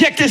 check this.